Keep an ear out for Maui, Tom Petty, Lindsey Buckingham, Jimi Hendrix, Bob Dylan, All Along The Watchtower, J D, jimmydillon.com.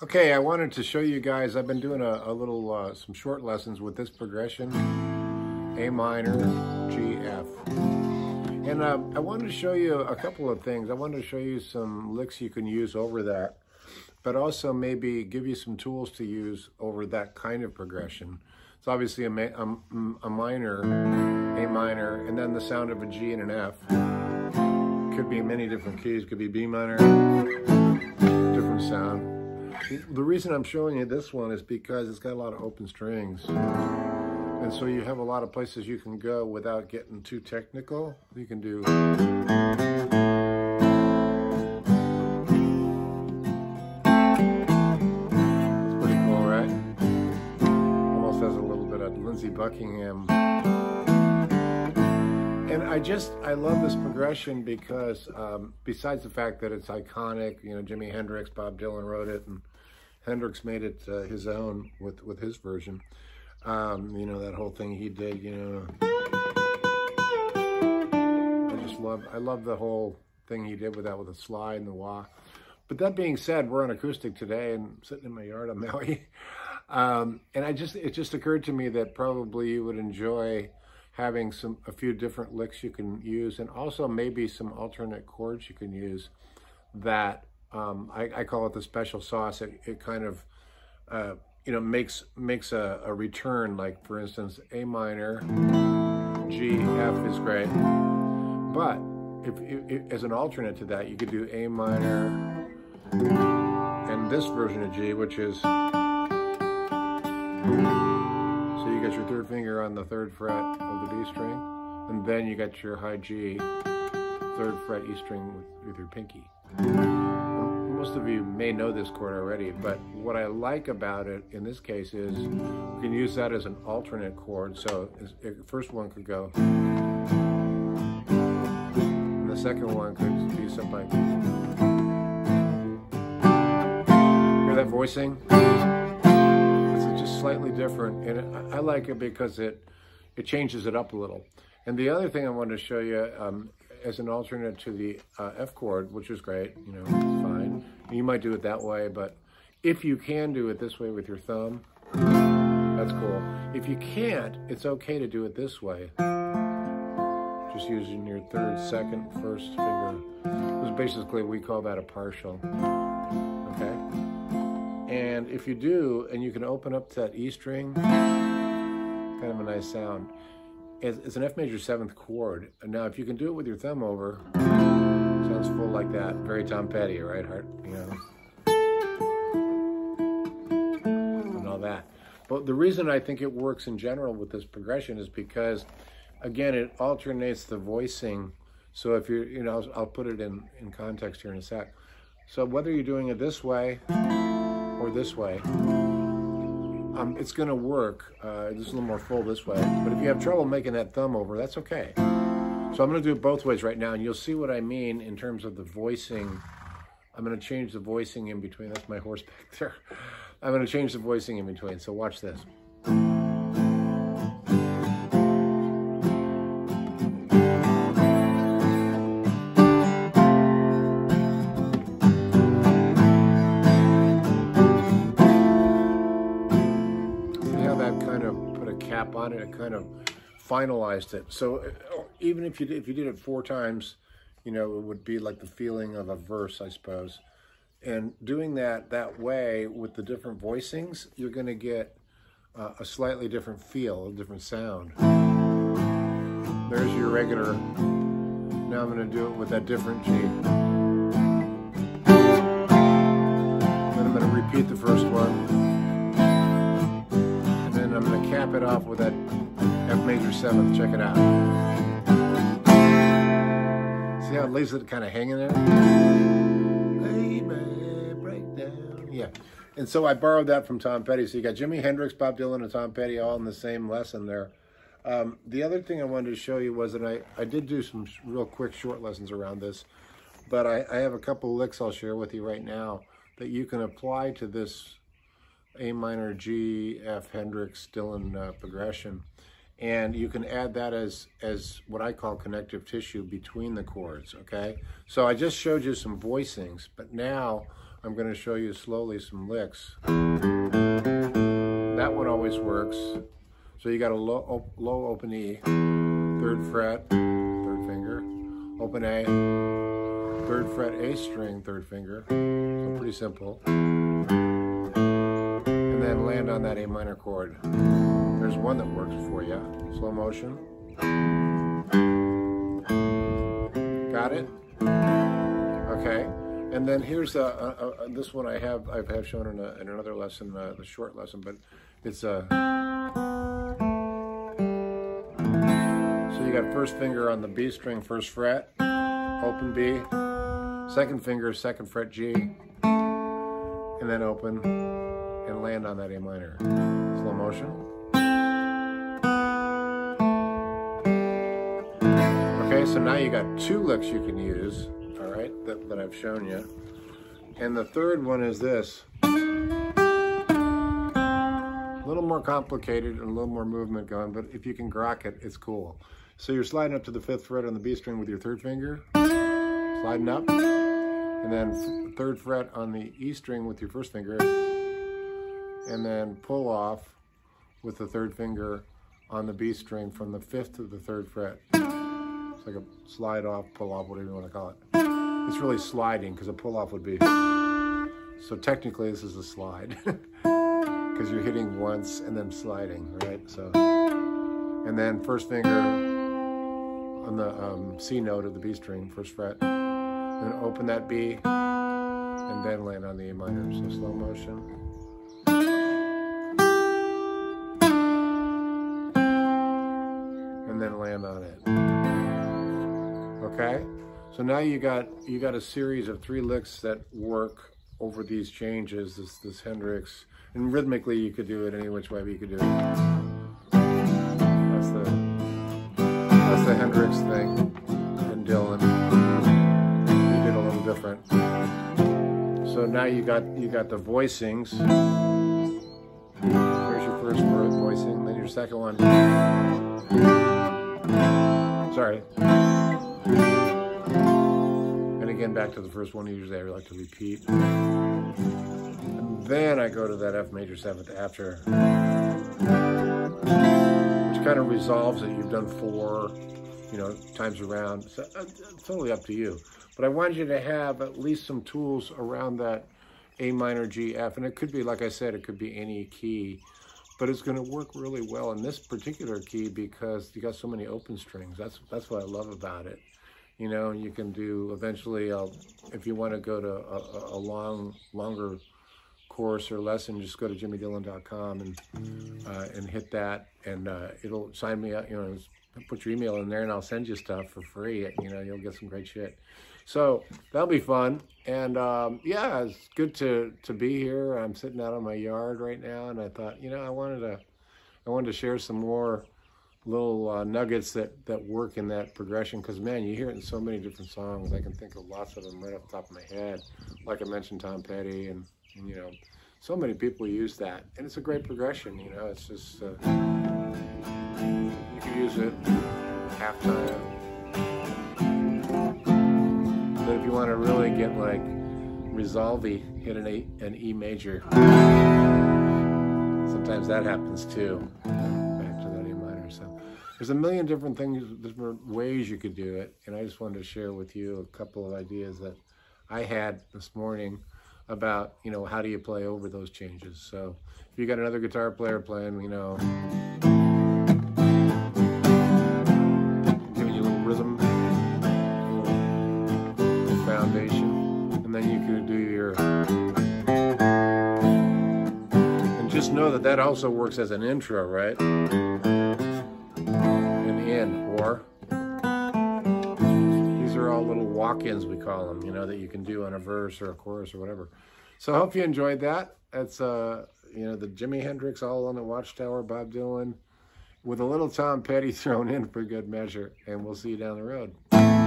Okay, I wanted to show you guys, I've been doing some short lessons with this progression, A minor, G, F. And I wanted to show you a couple of things. I wanted to show you some licks you can use over that, but also maybe give you some tools to use over that kind of progression. It's obviously a minor, and then the sound of a G and an F. Could be many different keys, could be B minor, different sound. The reason I'm showing you this one is because it's got a lot of open strings. And so you have a lot of places you can go without getting too technical. You can do... It's pretty cool, right? Almost has a little bit of Lindsey Buckingham. And I love this progression because besides the fact that it's iconic, you know, Jimi Hendrix, Bob Dylan wrote it, and Hendrix made it his own with his version. You know, that whole thing he did, you know. I love the whole thing he did with that, with the slide and the wah. But that being said, we're on acoustic today and I'm sitting in my yard on Maui. And it just occurred to me that probably you would enjoy having a few different licks you can use, and also maybe some alternate chords you can use that I call it the special sauce. It kind of you know, makes a return. Like for instance, A minor, G, F is great, but if as an alternate to that, you could do A minor and this version of G, which is, so you got your third finger on the third fret of the B string, and then you got your high G, third fret E string with your pinky. Most of you may know this chord already, but what I like about it in this case is you can use that as an alternate chord. So the first one could go, and the second one could be something like, hear that voicing? Slightly different, and I like it because it changes it up a little. And the other thing I wanted to show you as an alternate to the F chord, which is great, you know, it's fine. You might do it that way, but if you can do it this way with your thumb, that's cool. If you can't, it's okay to do it this way. Just using your third, second, first finger. Because basically we call that a partial. Okay? And if you do, and you can open up that E string, kind of a nice sound. It's an F major seventh chord. And now, if you can do it with your thumb over, sounds full like that. Very Tom Petty, right? Heart, you know, and all that. But the reason I think it works in general with this progression is because, again, it alternates the voicing. So if you're, you know, I'll put it in context here in a sec. So whether you're doing it this way, or this way, it's gonna work. It's a little more full this way, but if you have trouble making that thumb over, that's okay. So I'm gonna do it both ways right now, and you'll see what I mean in terms of the voicing. I'm gonna change the voicing in between. That's my horse back there. I'm gonna change the voicing in between, so watch this. On it, kind of finalized it. So even if you did it four times, you know, it would be like the feeling of a verse, I suppose. And doing that way with the different voicings, you're going to get a slightly different feel, a different sound. There's your regular. Now I'm going to do it with that different G. Then I'm going to repeat the first one. I'm going to cap it off with that F major seventh. Check it out. See how it leaves it kind of hanging there? Yeah. And so I borrowed that from Tom Petty. So you got Jimi Hendrix, Bob Dylan, and Tom Petty all in the same lesson there. The other thing I wanted to show you was that I did do some real quick short lessons around this, but I have a couple licks I'll share with you right now that you can apply to this A minor, G, F, Hendrix, Dylan progression. And you can add that as what I call connective tissue between the chords, okay? So I just showed you some voicings, but now I'm going to show you slowly some licks. That one always works. So you got a low open E, 3rd fret, 3rd finger, open A, 3rd fret, A string, 3rd finger, so pretty simple. And then land on that A minor chord. There's one that works for you. Slow motion. Got it? Okay. And then here's this one I've shown in another lesson, the short lesson, but it's so you got first finger on the B string, 1st fret, open B, 2nd finger, 2nd fret G, and then open and land on that A minor. Slow motion. Okay, so now you got two licks you can use, all right, that I've shown you. And the third one is this. A little more complicated and a little more movement going, but if you can grok it, it's cool. So you're sliding up to the 5th fret on the B string with your 3rd finger, sliding up, and then 3rd fret on the E string with your 1st finger, and then pull off with the 3rd finger on the B string from the 5th to the 3rd fret. It's like a slide off, pull off, whatever you want to call it. It's really sliding because a pull off would be. So technically this is a slide. Because you're hitting once and then sliding, right? So, and then 1st finger on the C note of the B string, 1st fret, and then open that B, and then land on the A minor. So slow motion. And then land on it. Okay? So now you got a series of 3 licks that work over these changes, this Hendrix. And rhythmically, you could do it any which way, but you could do it. That's the Hendrix thing, and Dylan. He did a little different. So now you got the voicings. Here's your 1st voicing, then your 2nd one. Sorry. And again, back to the 1st one. Usually, I like to repeat. Then I go to that F major 7th after, which kind of resolves that you've done 4, times around. So it's totally up to you. But I wanted you to have at least some tools around that A minor G F, and it could be, like I said, it could be any key, but it's going to work really well in this particular key because you got so many open strings. That's what I love about it. You know, you can do eventually if you want to go to a longer course or lesson, just go to jimmydillon.com and hit that, and it'll sign me up. Put your email in there, and I'll send you stuff for free. You'll get some great shit. So that'll be fun. And yeah, it's good to be here. I'm sitting out on my yard right now, and I thought, I wanted to share some more little nuggets that work in that progression, because man, you hear it in so many different songs. I can think of lots of them right off the top of my head. Like I mentioned, Tom Petty and. And, so many people use that, and it's a great progression. It's just you can use it half time. But if you want to really get like resolve-y, hit an E major. Sometimes that happens too. Back to that A minor. So there's a million different things, different ways you could do it, and I just wanted to share with you a couple of ideas that I had this morning about, how do you play over those changes. So if you got another guitar player playing, giving you a little rhythm, a little foundation, and then you could do your, and just know that also works as an intro, right? In the end, or little walk-ins, we call them, that you can do on a verse or a chorus or whatever. So I hope you enjoyed that. It's the Jimi Hendrix, All Along the Watchtower, Bob Dylan, with a little Tom Petty thrown in for good measure, and we'll see you down the road.